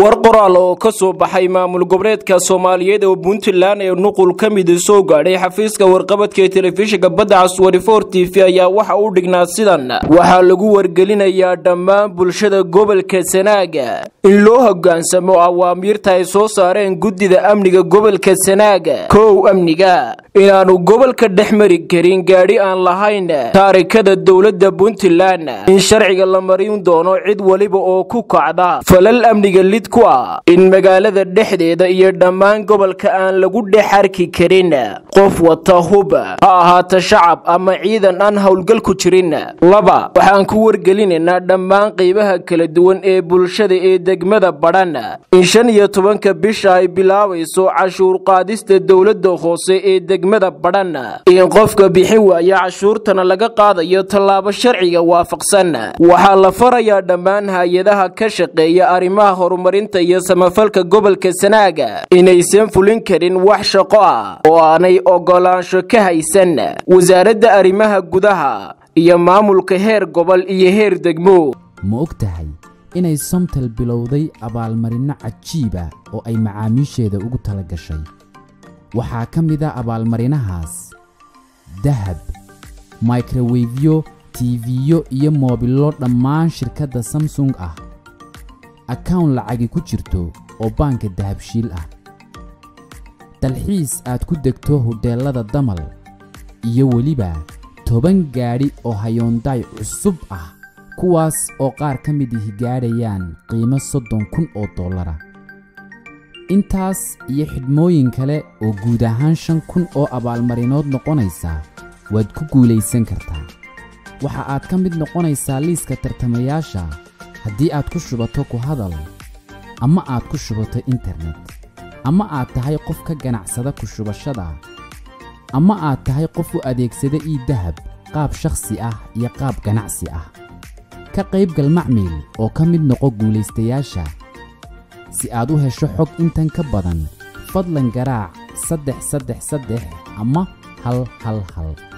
warqoraal oo ka soo baxay maamul goboleedka Soomaaliyeed ee Puntland ee nuqul ka mid soo gaaray xafiiska warqabadka telefishinka badda Swarifor TV ayaa waxa uu dhignaa sidan waxa lagu wargelinayaa dhammaan bulshada gobolka Sanaag in loo hoggaansamo awaamiirta ay soo saareen guddida amniga gobolka Sanaag koow amniga inaanu gobolka dhexmari karin gaari aan lahayn taariikada dawladda Puntland in sharciga la marin doono cid waliba oo ku kacda falal amniga lid ku ah in magaalada dhexdeeda iyo dhammaan gobolka aan lagu dhexarki karin qof wata huba ha ahaata shacab ama ciidan aan hawlgal ku jirin laba waxaan ku wargelinaynaa dhammaan qaybaha kala duwan ee bulshada ee degmada Baran in 15 bisha ay bilaabayso cashuur qaadista dawladda hoose ee degmada Baran in qofka bixin waaya cashuurtana laga qaadayo talaabo sharciiga waafaqsan waxa la farayaa dhammaan hay'adaha ka shaqeeya arrimaha horumarinta iyo samafalka gobolka Sanaag inaysan fulin karin wax shaqo ah oo aanay ogolaansho ka haysan wasaaradda arrimaha gudaha iyo maamulka heer gobol iyo heer degmo moogtahay inay Somtel bilowday abaalmarinno cajiib ah oo ay macaamiisheeda ugu tala gashay waxaa ka mid ah abaalmarinahaas dahab microwave TV iyo mobilo dhammaan shirkadda Samsung ah account lacagi ku jirto oo banka dahabshiil ah dalxiis aad ku degto hoteelada Damal iyo waliba 10 gaari oo Hyundai cusub ah kuwaas oo qaar ka mid ah gaarayaan qiimo $7,000 intaas iyo xidmooyin kale oo guud ahaan 5,000 oo abaalmarinood noqonaysa waad ku guuleysan kartaa waxa aad ka mid noqonaysaa liiska tartamayaasha haddii aad ku shubato ku hadal ama aad ku shubato internet ama aad tahay qof ka ganacsada ku shubashada ama aad tahay qof u adeegsada e-dahab qaab shakhsi ah iyo qaab ganacsi ah ka qayb gal macmiil oo ka mid noqo guulaystayaasha si aad u hesho xog intan ka badan fadlan garaac 333 ama 111